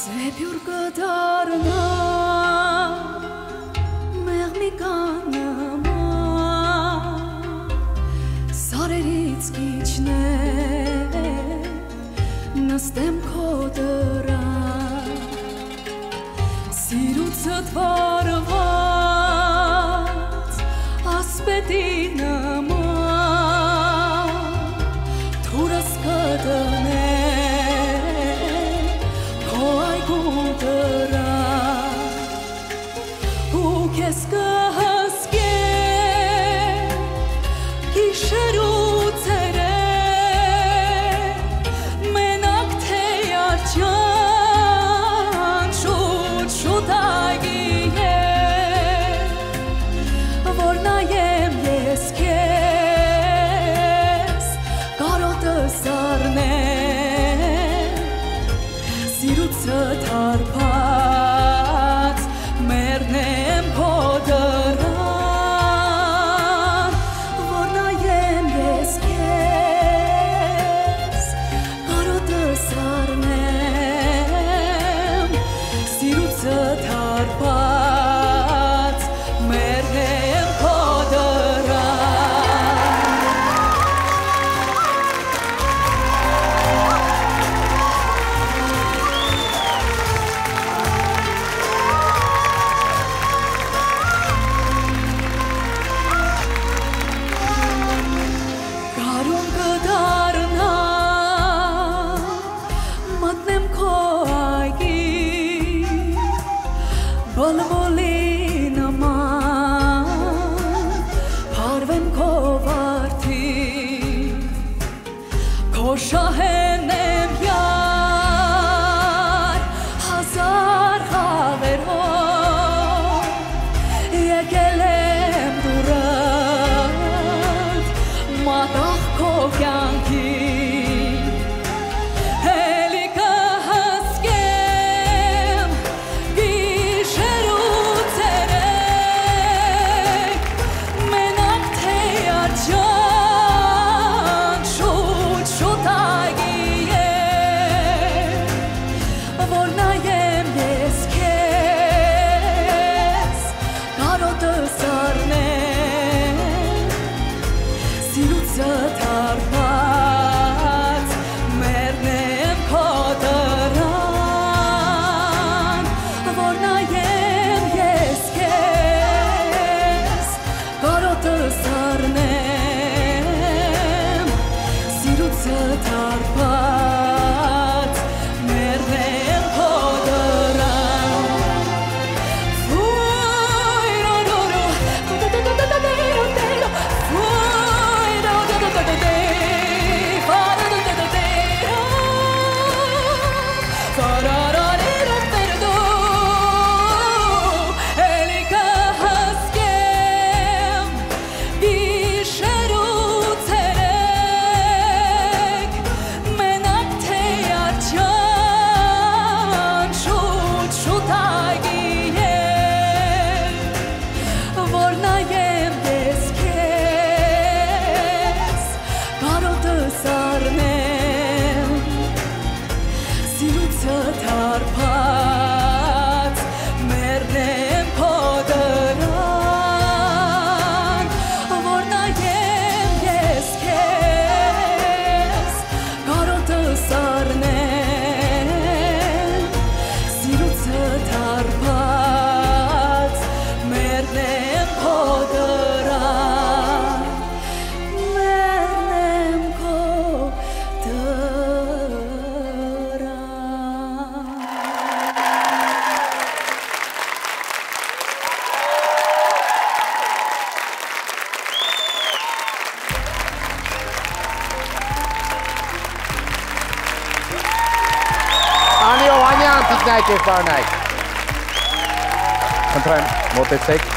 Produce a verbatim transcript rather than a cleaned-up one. Seviyor kadarına mermi kanıma Sarerit içine Nastem kodera Sirutsat varvat Aspedinama Turas kadane Անիո Անյան, Տիկնայք և Պարնայք։ Խնդրեմ, մոտեցեք։